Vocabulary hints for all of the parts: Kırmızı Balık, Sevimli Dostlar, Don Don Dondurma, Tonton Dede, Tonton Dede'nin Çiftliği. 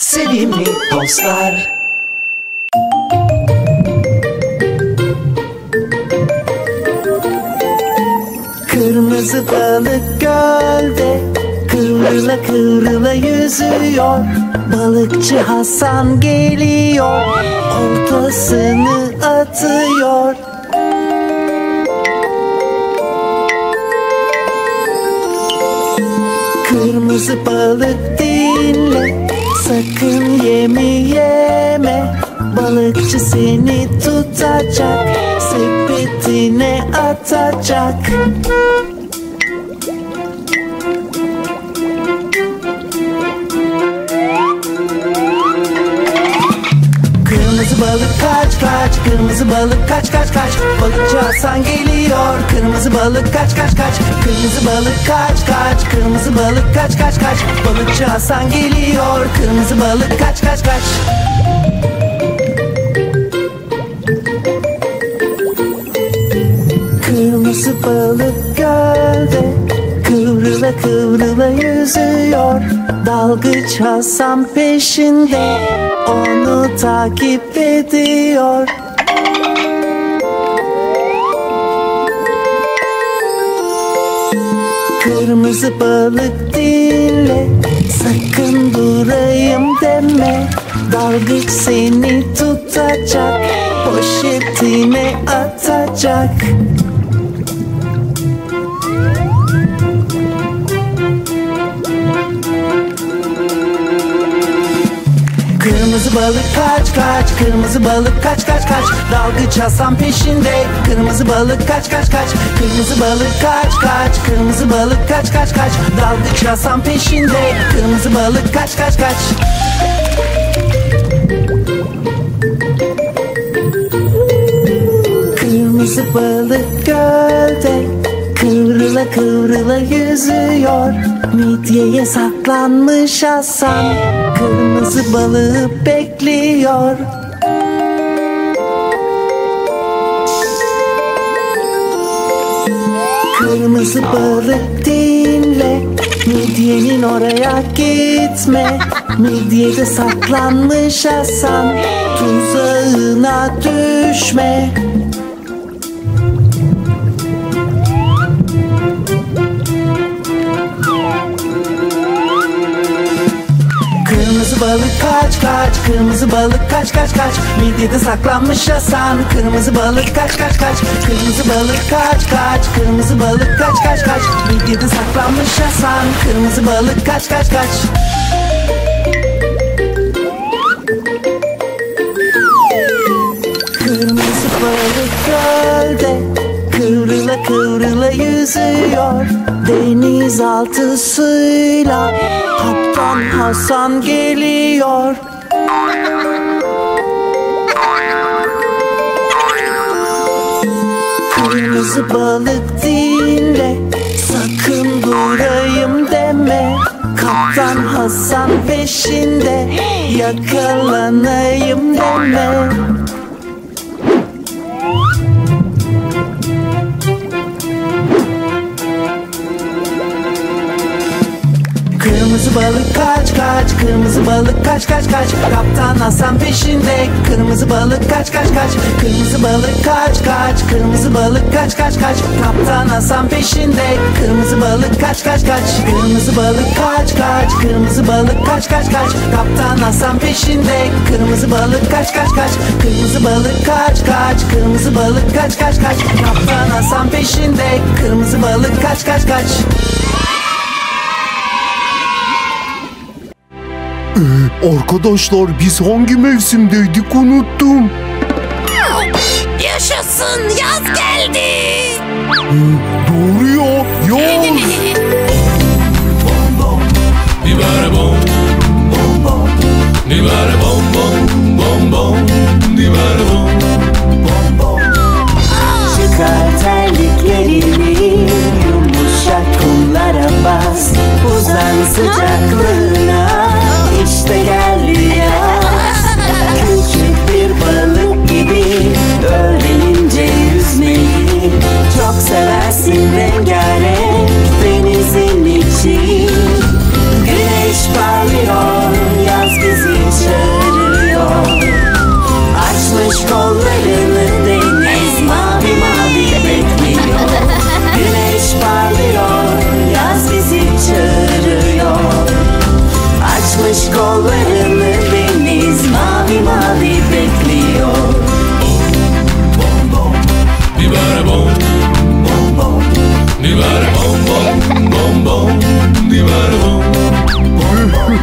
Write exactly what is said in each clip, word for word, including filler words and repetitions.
Sevimli Dostlar. Kırmızı balık gölde kıvrıla kıvrıla yüzüyor. Balıkçı Hasan geliyor, oltasını atıyor. Kırmızı balık dinle, sakın yemi yeme. Balıkçı seni tutacak, sepetine atacak. Kırmızı balık kaç kaç, kırmızı balık kaç kaç kaç. Balıkçı Hasan geliyor, kırmızı balık kaç kaç kaç. Kırmızı balık kaç kaç, kırmızı balık kaç kaç kaç. Balıkçı Hasan geliyor, kırmızı balık kaç kaç kaç. Kırmızı balık gölde kıvrıla kıvrıla yüzüyor. Dalgıç Hasan peşinde, onu takip ediyor. Kırmızı balık dinle, sakın durayım deme. Dalgıç seni tutacak, poşetine atacak. Kırmızı balık kaç kaç, kırmızı balık kaç kaç kaç. Dalgıç Hasan peşinde, kırmızı balık kaç kaç kaç. Kırmızı balık kaç kaç, kırmızı balık kaç kaç kaç. Dalgıç Hasan peşinde, kırmızı balık kaç kaç kaç. Kırmızı balık gölde kıvrıla kıvrıla yüzüyor. Midyeye saklanmış Hasan, kırmızı balığı bekliyor. Kırmızı balık dinle, midyenin oraya gitme. Midyede saklanmış Hasan, tuzağına düşme. Balık kaç kaç, kırmızı balık kaç kaç kaç. Midyede saklanmış Hasan, kırmızı balık kaç kaç kaç. Kırmızı balık kaç kaç, kırmızı balık kaç kaç kaç. Midyede saklanmış Hasan, kırmızı balık kaç kaç kaç. Kırmızı balık gölde kıvrıla kıvrıla yüzüyor. Denizaltı suyla Kaptan Hasan geliyor. Kırmızı balık dinle, sakın durayım deme. Kaptan Hasan peşinde, yakalanayım deme. Kırmızı balık kaç kaç, kırmızı balık kaç kaç kaç. Kaptan Hasan peşinde, kırmızı balık kaç kaç kaç. Kırmızı balık kaç kaç, kırmızı balık kaç kaç kaç. Kaptan Hasan peşinde, kırmızı balık kaç kaç kaç. Kırmızı balık kaç kaç, kırmızı balık kaç kaç kaç. Kaptan Hasan peşinde, kırmızı balık kaç kaç kaç. Kırmızı balık kaç kaç, kırmızı balık kaç kaç kaç. Kaptan Hasan peşinde, kırmızı balık kaç kaç kaç. Ee, arkadaşlar biz hangi mevsimdeydik unuttum. Yaşasın, yaz geldi. Ee, doğru ya, yaz. Biber bom bom bom, biber bom bom bom, biber bom bom bom. Çıkar terliklerini, yumuşak kumlara bas, uzan sıcaklığına. İşte geldi yaz. Küçük bir balık gibi öğrenince yüzmeyi çok seversin, rengarenk denizin içi. Güneş parlıyor, yaz bizi Kollarını deniz mavi mavi bekliyor. Bom bom dibara bom bom bom dibara bom bom bom bom dibara bom bom bom.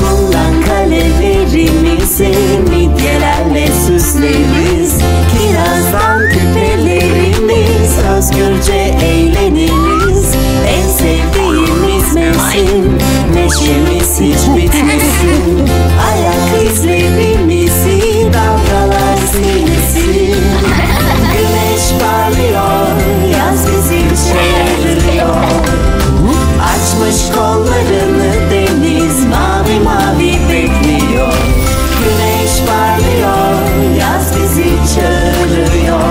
Kullan kalemlerimizi, midyelerle süsleriz. Kirazdan küpelerimiz, özgürce eğleniriz. En sevdiğimiz mevsim, neşemiz hiç bitmesin. Ayak izlerimizi dalgalar silsin. Güneş parlıyor, yaz bizi çağırıyor. Açmış kollarını deniz mavi mavi bekliyor. Güneş parlıyor, yaz bizi çağırıyor.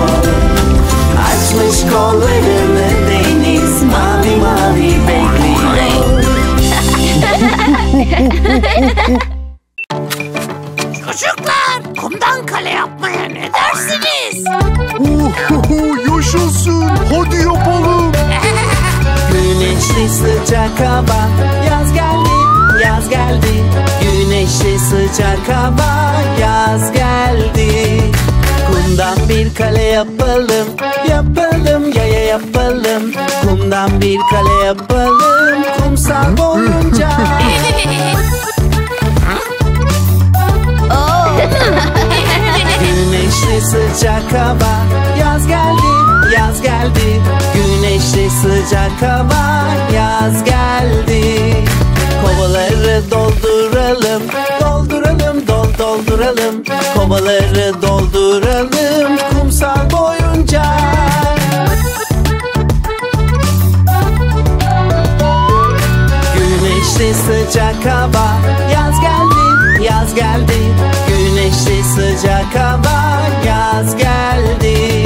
Açmış kollarını deniz mavi mavi bekliyor. Çocuklar, kumdan kale yapmaya ne dersiniz? Yaşasın, hadi yapalım. Güneşli sıcak hava, yaz geldi, yaz geldi. Güneşli sıcak hava, yaz geldi. Kumdan bir kale yapalım, yapalım, yaya yapalım. Kumdan bir kale yapalım, kumsal boyunca. Güneşli sıcak hava, yaz geldi, yaz geldi. Güneşli sıcak hava, yaz geldi. Kovaları dolduralım, dolduralım, dol dolduralım. Kovaları dolduralım, kumsal boyunca. Güneşli sıcak hava, yaz geldi, yaz geldi. Güneşli sıcak hava, yaz geldi.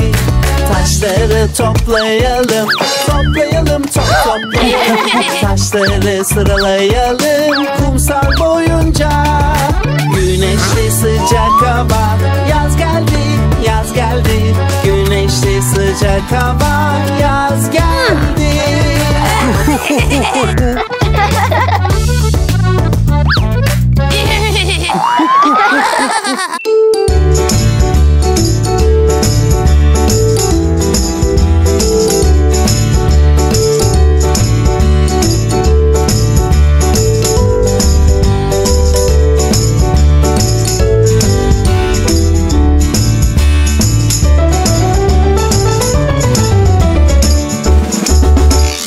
Taşları toplayalım, toplayalım, top toplayalım. Taşları sıralayalım, kumsal boyunca. Güneşli sıcak hava, yaz geldi, yaz geldi. Güneşli sıcak hava, yaz geldi.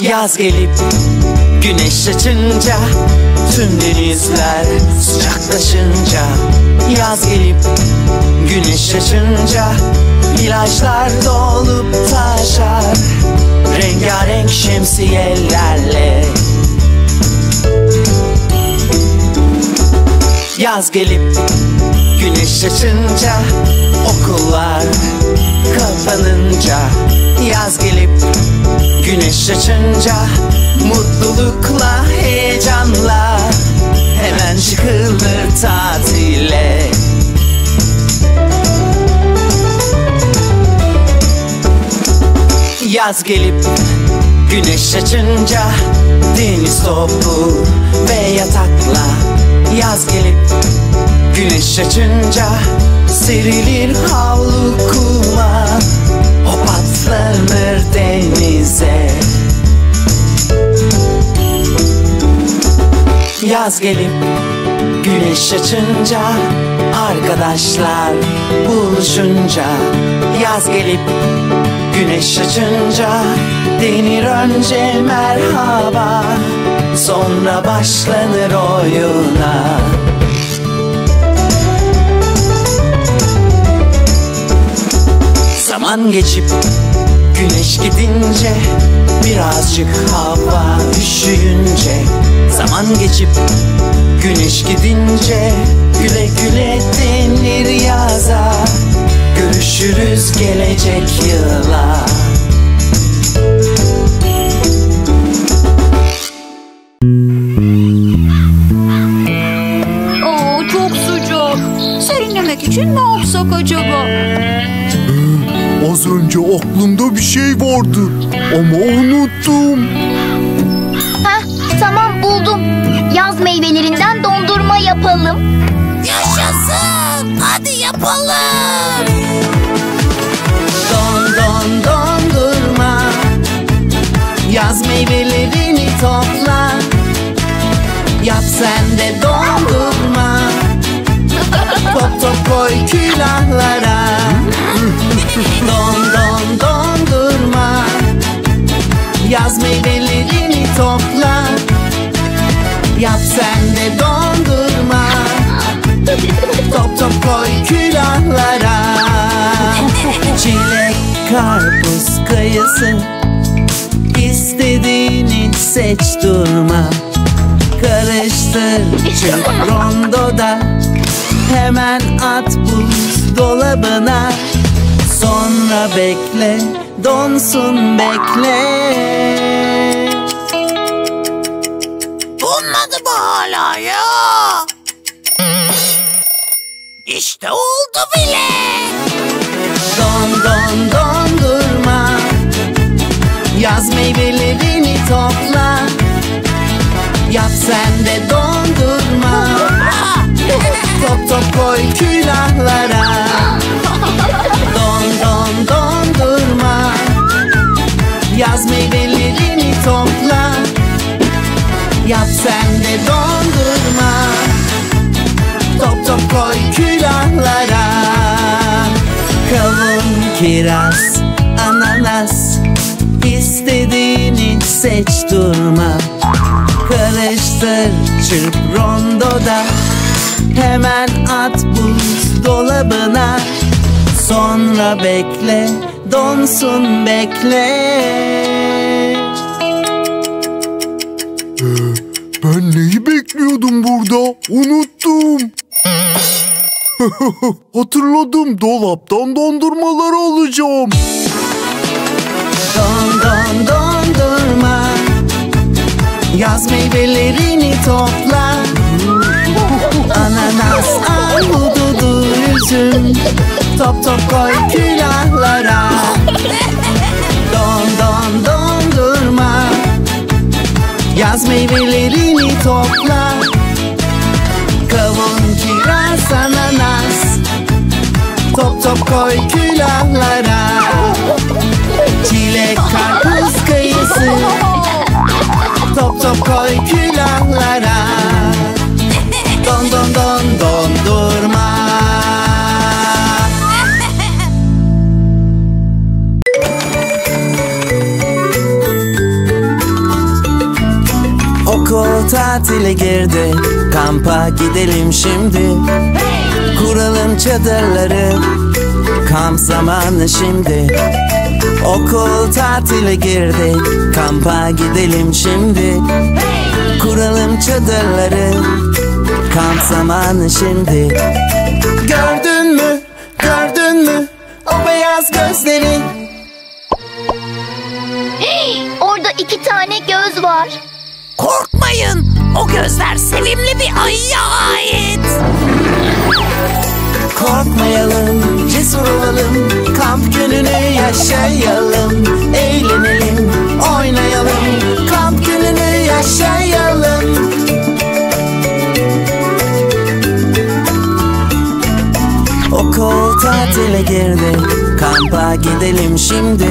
Yaz gelip güneş açınca, tüm denizler sıcaklaşınca. Yaz gelip güneş açınca, plajlar dolup taşar rengarenk şemsiyelerle. Yaz gelip güneş açınca, okullar kapanınca. Yaz gelip güneş açınca, mutlulukla, heyecanla hemen çıkılır tatile. Yaz gelip güneş açınca, deniz topu ve yatakla. Yaz gelip güneş açınca, serilir havlu kuma, hop atlanır denize. Yaz gelip güneş açınca, arkadaşlar buluşunca. Yaz gelip güneş açınca, denir önce merhaba, sonra başlanır oyuna. Zaman geçip güneş gidince, birazcık hava üşüyünce. Zaman geçip güneş gidince, güle güle denir yaza, görüşürüz gelecek yıla. Oo, çok sıcak. Serinlemek için ne yapsak acaba? Az önce aklımda bir şey vardı ama unuttum. Heh, tamam buldum. Yaz meyvelerinden dondurma Hadi yapalım. Don don dondurma, yaz meyvelerini topla. Yap sen de dondurma, top top koy külahlara. Don don dondurma, yaz meyvelerini topla. Yap sen de dondurma, top top koy külahlara. Çilek, karpuz, kayısı, istediğini seç durma. Karıştır çık rondoda, hemen at buzdolabına. Sonra bekle, donsun bekle. Donmadı mı hala ya? İşte oldu bile. Don don dondurma, yaz meyvelerini topla. Yap sen de dondurma, top top koy külahlara. Don don dondurma, yaz meyvelerini topla. Yap sen de dondurma, top top koy külahlara. Kavun, kiraz, ananas, istediğini seç durma. Karıştır çırp rondoda, hemen at buzdolabına. Sonra bekle, donsun bekle. Ee, ben neyi bekliyordum burada? Unuttum. Hatırladım, dolaptan dondurmaları alacağım. Don don dondurma, yaz meyvelerini topla. Ananas, ahududu, üzüm, top top koy külahlara. Don don dondurma, yaz meyvelerini topla. Kavun, kiraz, ananas, top top koy külahlara. Çilek, karpuz, kayısı, top top koy külahlara. Don don don dondurma. Okul tatile girdi, kampa gidelim şimdi. Kuralım çadırları, kamp zamanı şimdi. Okul tatile girdi, kampa gidelim şimdi. Kuralım çadırları, kamp zamanı şimdi. Gördün mü, gördün mü o beyaz gözleri? Hey, orada iki tane göz var. Korkmayın, o gözler sevimli bir ayıya ait. Korkmayalım, cesur olalım, kamp gününü yaşayalım. Eğlenelim, oynayalım, kamp gününü yaşayalım. Okul tatile girdi, kampa gidelim şimdi.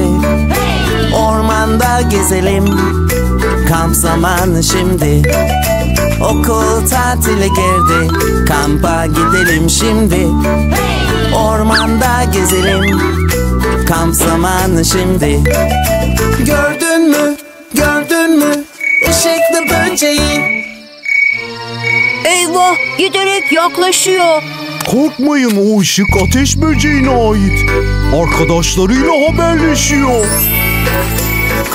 Ormanda gezelim, kamp zamanı şimdi. Okul tatile girdi, kampa gidelim şimdi. Ormanda gezelim, kamp zamanı şimdi. Gördün mü, gördün mü ışıklı böceği? Eyvah, giderek yaklaşıyor. Korkmayın, o ışık ateş böceğine ait. Arkadaşlarıyla haberleşiyor.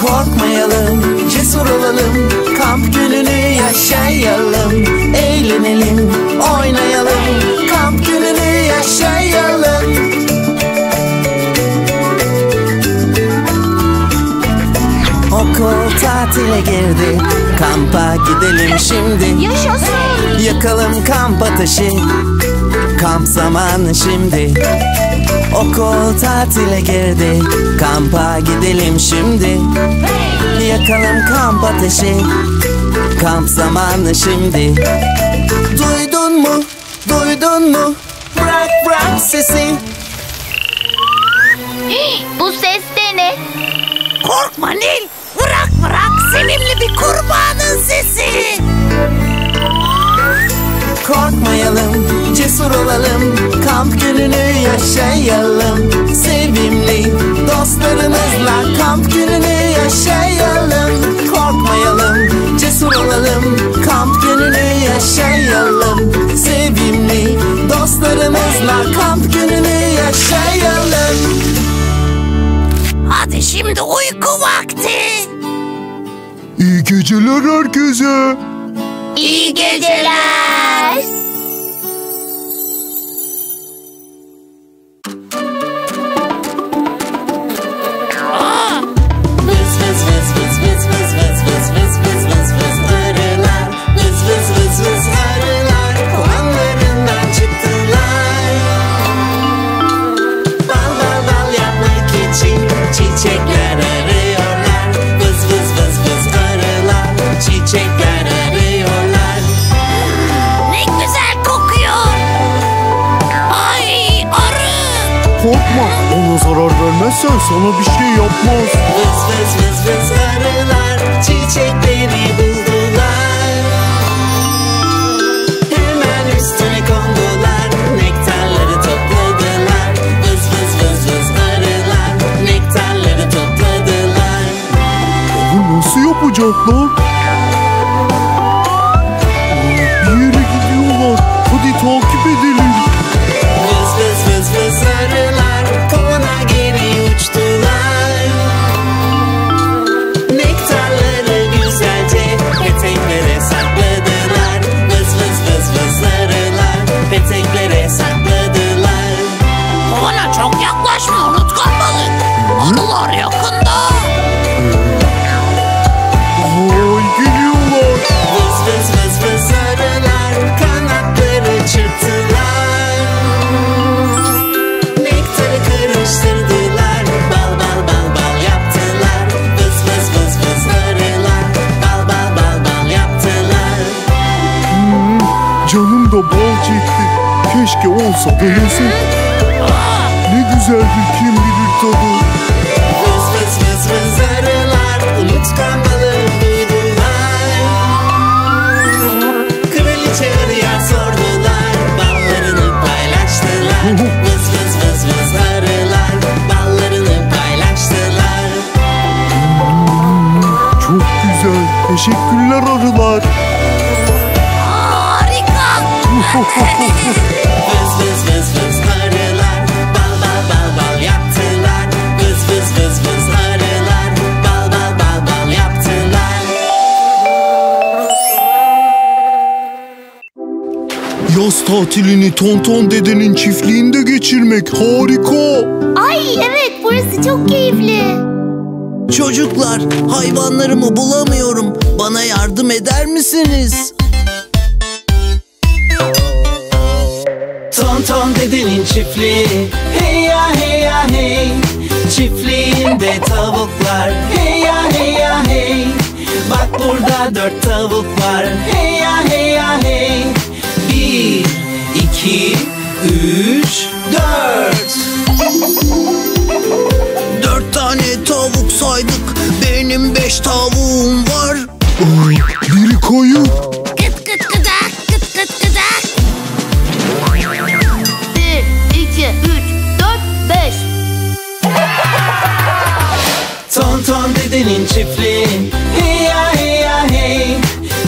Korkmayalım, cesur olalım, kamp gününü yaşayalım. Eğlenelim, oynayalım, kamp gününü yaşayalım. Okul tatile girdi, kampa gidelim şimdi. Yaşasın! Yakalım kamp ateşi, kamp zamanı şimdi. Okul tatile girdi, kampa gidelim şimdi. Yakalım kamp ateşi, kamp zamanı şimdi. Duydun mu, duydun mu? Bra bırak bırak sesi. Bu ses de ne? Korkma Nil, bırak bırak sevimli bir kurbanın sesi. Korkmayalım, cesur olalım, kamp gününü yaşayalım. Sevimli dostlarımızla kamp gününü yaşayalım. Korkmayalım, cesur olalım, kamp gününü yaşayalım. Sevimli dostlarımızla kamp gününü yaşayalım. Hadi şimdi uyku vakti. İyi geceler herkese. İyi geceler. Aa! Vız vız vız vız vız vız vız vız vız vız vız vız arılar. Vız vız vız vız arılar kovanlarından çıktılar. Bal bal bal yapmak için çiçekler arıyorlar. Vız vız vız vız arılar çiçekler arıyorlar. Korkma, ona zarar vermezsen sana bir şey yapmaz. Vız vız vız vız arılar çiçekleri buldular. Hemen üstüne kondular, nektarları topladılar. Vız vız vız vız arılar nektarları topladılar. Bunu nasıl yapacaklar? Bir yere gidiyorlar, hadi takip edelim. Vız vız vız vız arılar peteklere sakladılar. Kovana çok yaklaşma unutkan balık. Arılar yakında. Vay geliyorlar. Vız vız vız vız arılar kanatları çırptılar. Nektarı karıştırdılar, bal bal bal bal yaptılar. Vız vız vız vız arılar bal bal bal bal yaptılar. Hmm, canım da bal çekti. Keşke olsa dönese. Ne güzeldi kim bilir tadı. Vız vız vız vız arılar unutkan balığı duydular. Kraliçe arıya sordular, ballarını paylaştılar. Vız vız vız vız arılar ballarını paylaştılar. Çok güzel, teşekkürler arılar. Harika. Yaz tatilini Tonton dedenin çiftliğinde geçirmek harika. Ay evet, burası çok keyifli. Çocuklar, hayvanlarımı bulamıyorum. Bana yardım eder misiniz? Tonton dedenin çiftliği, hey ya hey ya hey. Çiftliğinde tavuklar, hey ya hey ya hey. Bak burada dört tavuk var, hey ya hey ya hey. Bir, iki, üç, dört. Dört tane tavuk saydık, benim beş tavuğum var. Ay, biri koyu. Kıt kıt kıdak, kıt kıt kıdak. Bir, iki, üç, dört, beş. Tonton dedenin çiftliği, hey ya hey ya hey.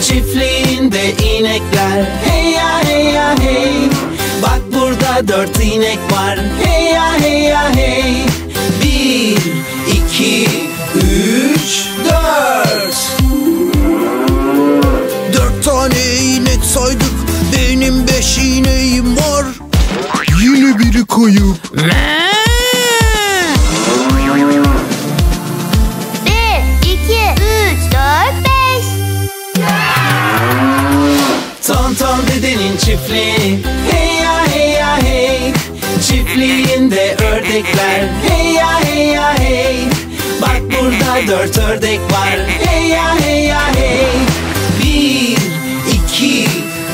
Çiftliğinde inekler, hey ya hey ya hey. Bak burada dört inek var, hey ya hey ya hey. Bir, iki, üç, dört. Dört tane inek saydık, benim beş ineğim var. Yine biri koyu. Tonton dedenin çiftliği, hey ya hey ya hey. Çiftliğinde ördekler, hey ya hey ya hey. Bak burada dört ördek var, hey ya hey ya hey. Bir, iki,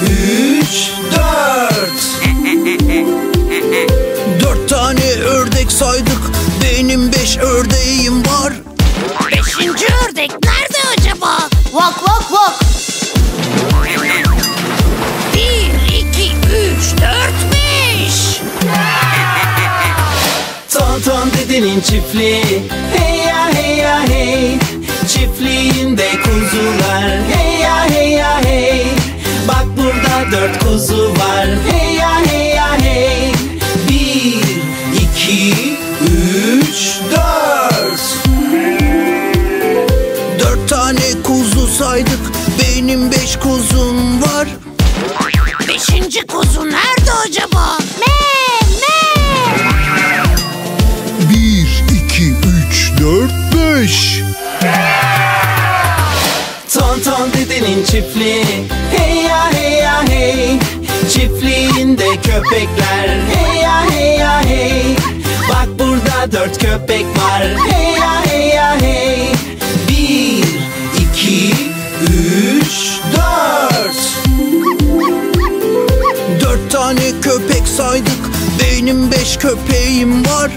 üç, dört. dedenin çiftliği. Hey ya hey ya hey, çiftliğinde kuzular. Hey ya hey ya hey, bak burada dört kuzu var. Hey ya hey ya hey, bir, iki, üç, dört. Dört tane kuzu saydık, benim beş kuzum var. Beşinci kuzu nerede acaba? dört beş. Tonton dedenin çiftliği. Hey ya hey ya hey, çiftliğinde köpekler. Hey ya hey ya hey, bak burada dört köpek var. Hey ya hey ya hey, bir, iki, üç, dört. Dört tane köpek saydık, benim beş köpeğim var.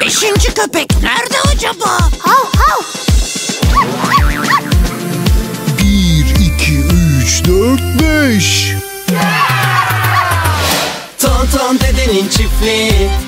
Beşinci köpek nerede acaba? Hav hav. Bir, iki, üç, dört, beş. Tonton dedenin çiftliği.